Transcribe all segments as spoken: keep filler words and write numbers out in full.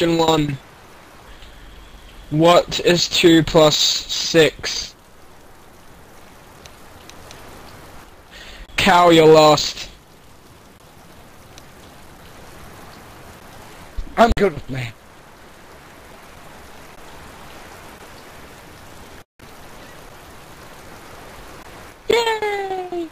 Question one. What is two plus six? Cow, you're lost. I'm good with me. Yay!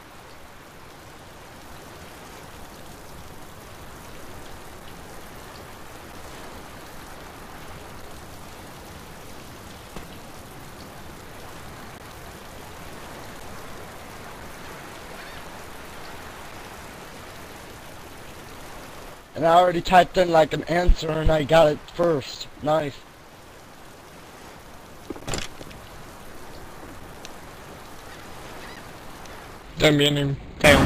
And I already typed in like an answer and I got it first. Nice. Don't be an fail.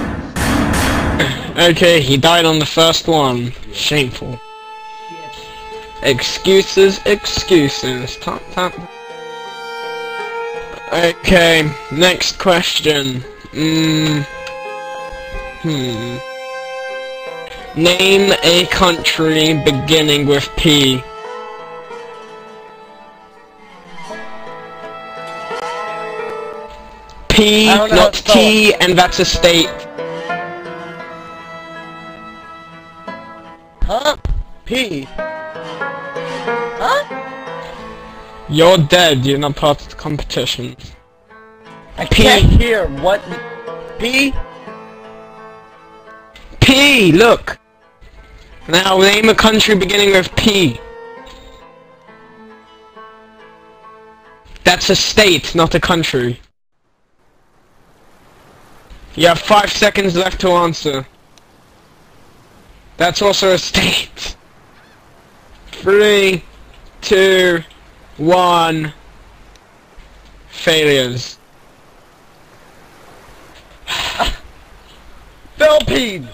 Okay, he died on the first one. Shameful. Excuses, excuses. Tap, tap. Okay, next question. Mm. Hmm. Name a country beginning with P. P, not T, and that's a state. Huh? P. Huh? You're dead. You're not part of the competition. I P. can't hear. What? P? P, look. Now name a country beginning with P. That's a state, not a country. You have five seconds left to answer. That's also a state. Three, two, one. Failures. Philippines!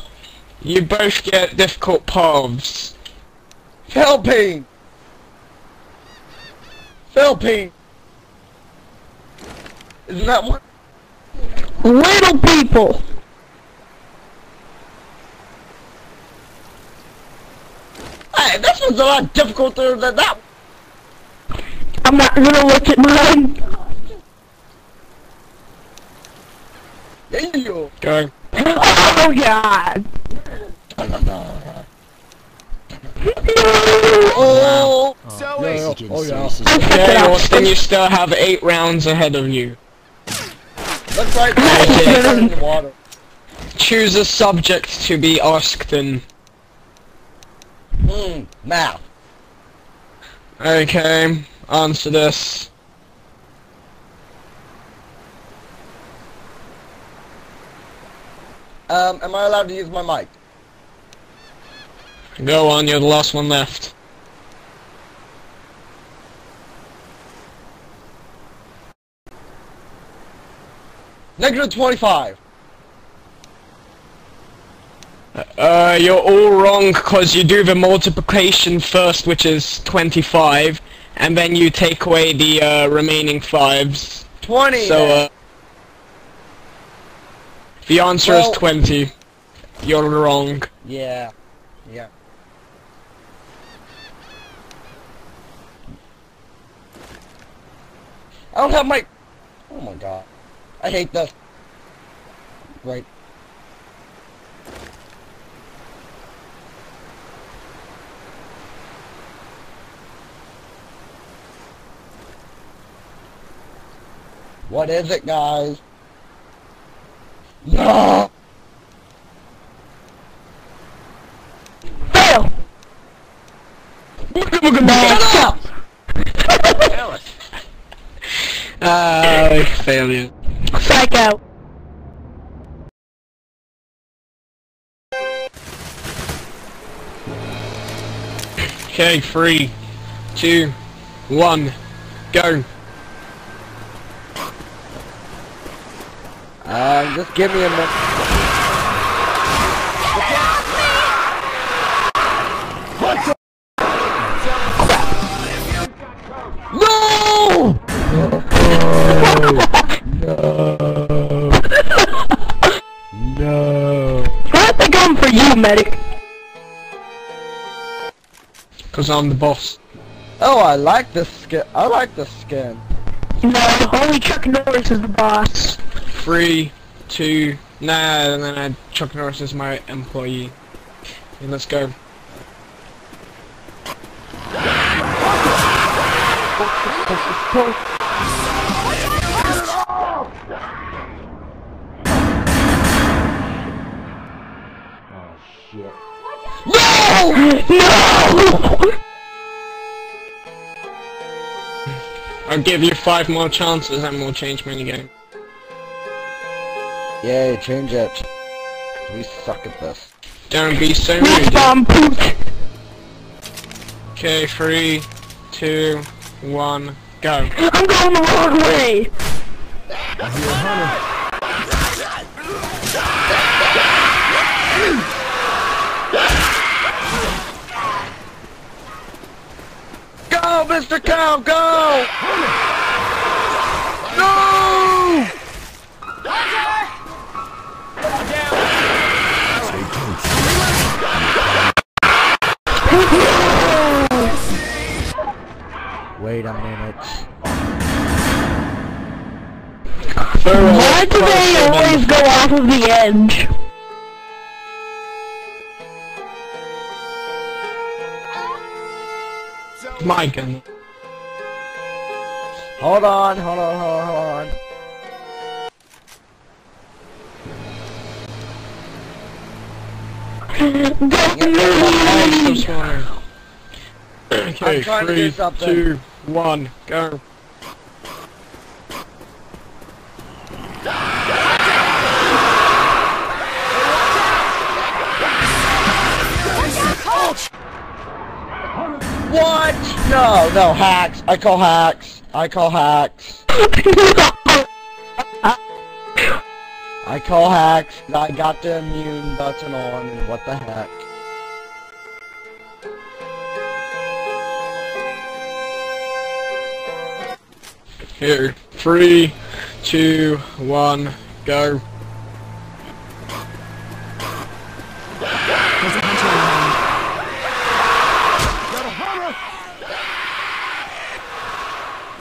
You both get difficult paths. Philippines! Philippines! Isn't that one? Little people! Hey, this one's a lot difficulter than that one. I'm not gonna look at mine. There you go. Okay. Oh god! Oh, so yeah. Oh yeah. Okay, Austin, you still have eight rounds ahead of you. Looks like there's in the water. Choose a subject to be asked in. Hmm, now. Okay, answer this. Um, am I allowed to use my mic? Go on, you're the last one left. Negative twenty-five. Uh, you're all wrong because you do the multiplication first, which is twenty-five, and then you take away the uh, remaining fives. twenty. So uh, the answer well, is twenty. You're wrong. Yeah. Yeah. I don't have my. Oh my god. I hate this. Right. What is it, guys? No! Fail! Shut up! Ah, failure. Psycho. Okay, three, two, one, go. Uh, just give me a minute. What the? No! No. No. That's a gun for you, medic. because I'm the boss. Oh, I like this skin. I like this skin. No, only Chuck Norris is the boss. Three, two, nah, and then I, Chuck Norris is my employee. And let's go. Oh shit. No! No! I'll give you five more chances and we'll change minigame. Yay, change it. We suck at this. Don't be so rude. Okay, three, two, one, go. I'm going the wrong way! I'm your hunter. Go, Mister Cow, go! No! Wait a minute. Why do they always go off of the edge? My goodness. Hold on, hold on, hold on, hold on. Okay, three, two, one, go. What? No, no, hacks. I call hacks. I call hacks. I call hacks. I got the immune button on. What the heck? Here, three, two, one, go.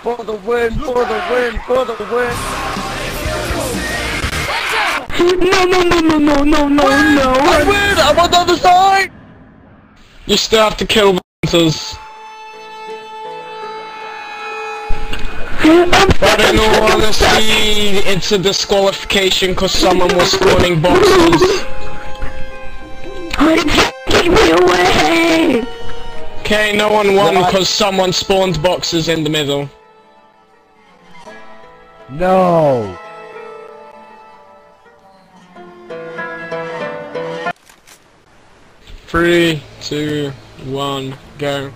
For the win! For the win! For the win! No, no, no, no, no, no, no, no! I win! I'm on the other side! You still have to kill the hunters. But in all honesty, it's a disqualification because someone was spawning boxes. Take me away! Okay, no one won because someone spawned boxes in the middle. No! Three, two, one, go.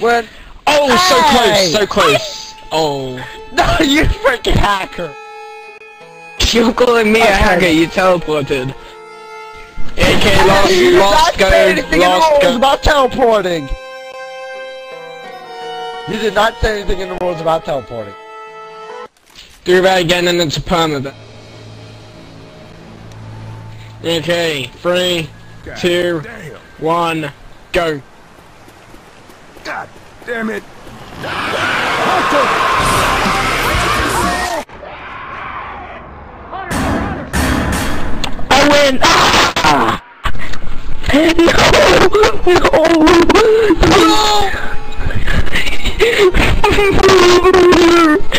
When? Oh, hey! So close, so close. Oh. No, you freaking hacker. You're calling me okay. a hacker, you teleported. A K lost, you lost, go, anything lost, go. About teleporting. You did not say anything in the rules about teleporting. Do that again and it's a permanent. Okay, three, God two, damn. one, go. God damn it. I win! Ah! No! No! No!